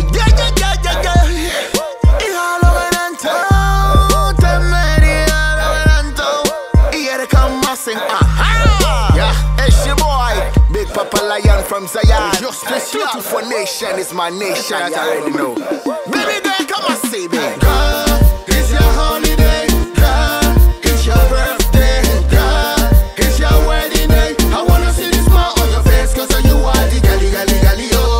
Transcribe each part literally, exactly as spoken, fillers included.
Oh yeah, yeah, yeah, yeah, yeah. Hija, lo adelanto, te mería, lo adelanto. Y eres con Masin, aha. Yeah, it's your boy, Big Papa Lion from Zion. Just this beautiful nation is my nation, you already know. Baby girl, come and see me. Girl, it's your holiday. Girl, it's your birthday. Girl, it's your wedding day. I wanna see the smile on your face, cause you are the gally, gally, gally, oh.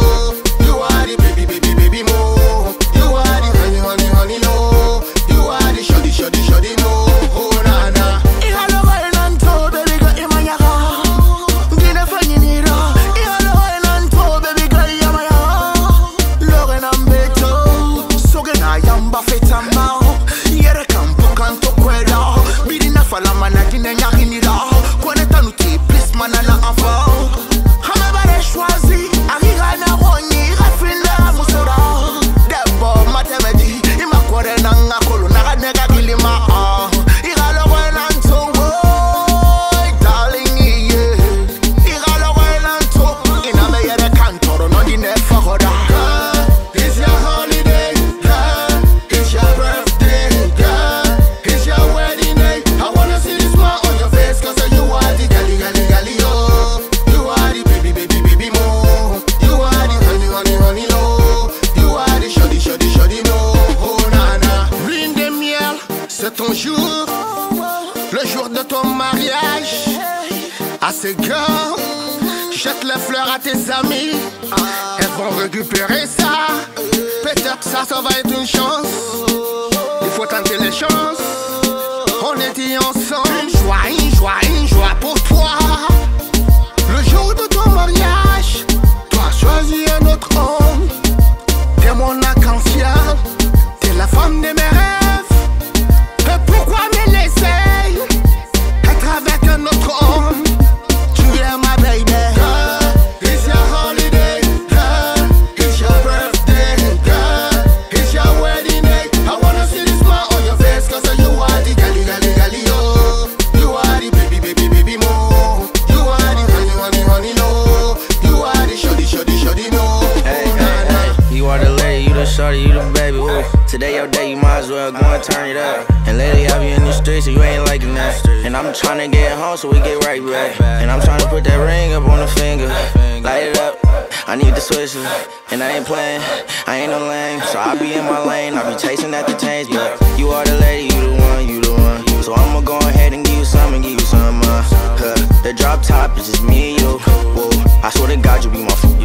Top is just me and you. Whoa. I swear to God, you be my fool.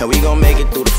And we gon' make it through the